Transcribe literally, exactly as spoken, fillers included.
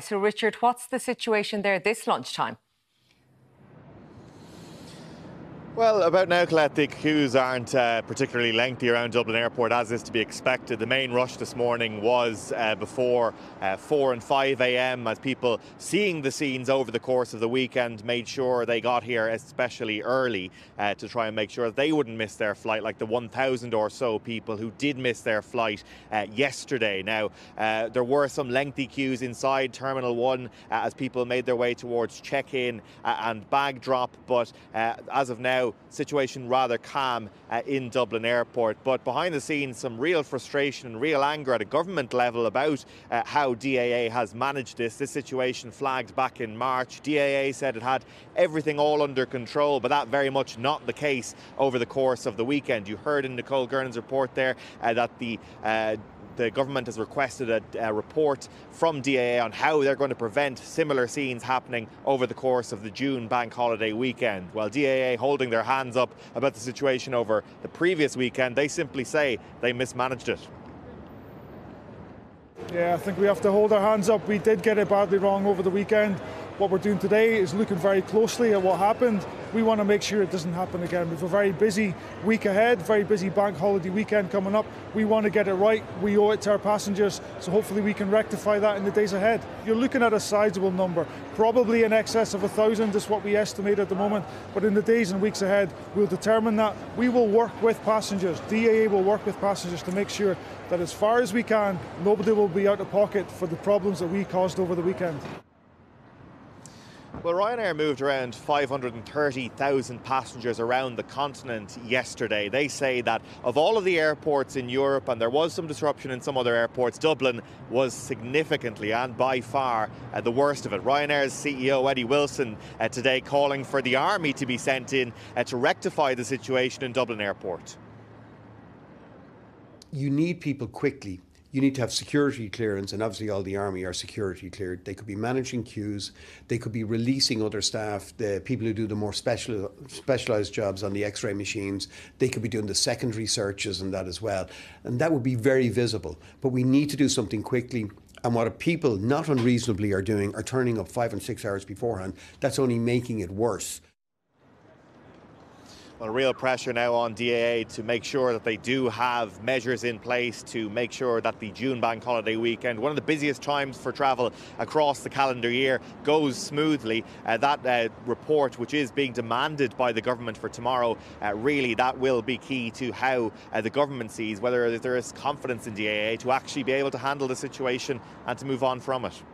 So, Richard, what's the situation there this lunchtime? Well, about now, Colette, the queues aren't uh, particularly lengthy around Dublin Airport, as is to be expected. The main rush this morning was uh, before uh, four and five a m as people seeing the scenes over the course of the weekend made sure they got here especially early uh, to try and make sure that they wouldn't miss their flight, like the one thousand or so people who did miss their flight uh, yesterday. Now, uh, there were some lengthy queues inside Terminal one uh, as people made their way towards check-in uh, and bag drop, but uh, as of now, situation rather calm uh, in Dublin Airport, but behind the scenes some real frustration and real anger at a government level about uh, how D A A has managed this. This situation flagged back in March. D A A said it had everything all under control, but that very much not the case over the course of the weekend. You heard in Nicole Gernan's report there uh, that the uh, The government has requested a, a report from D A A on how they're going to prevent similar scenes happening over the course of the June bank holiday weekend. While D A A holding their hands up about the situation over the previous weekend, they simply say they mismanaged it. Yeah, I think we have to hold our hands up. We did get it badly wrong over the weekend. What we're doing today is looking very closely at what happened. We want to make sure it doesn't happen again. We have a very busy week ahead, very busy bank holiday weekend coming up. We want to get it right. We owe it to our passengers, so hopefully we can rectify that in the days ahead. You're looking at a sizable number, probably in excess of one thousand is what we estimate at the moment, but in the days and weeks ahead, we'll determine that. We will work with passengers. D A A will work with passengers to make sure that as far as we can, nobody will be out of pocket for the problems that we caused over the weekend. Well, Ryanair moved around five hundred thirty thousand passengers around the continent yesterday. They say that of all of the airports in Europe, and there was some disruption in some other airports, Dublin was significantly and by far uh, the worst of it. Ryanair's C E O Eddie Wilson uh, today calling for the army to be sent in uh, to rectify the situation in Dublin Airport. You need people quickly. You need to have security clearance, and obviously all the army are security cleared. They could be managing queues, they could be releasing other staff, the people who do the more special, specialised jobs on the x-ray machines, they could be doing the secondary searches and that as well. And that would be very visible. But we need to do something quickly. And what people, not unreasonably, are doing are turning up five and six hours beforehand. That's only making it worse. Well, real pressure now on D A A to make sure that they do have measures in place to make sure that the June bank holiday weekend, one of the busiest times for travel across the calendar year, goes smoothly. Uh, that uh, report, which is being demanded by the government for tomorrow, uh, really that will be key to how uh, the government sees whether there is confidence in D A A to actually be able to handle the situation and to move on from it.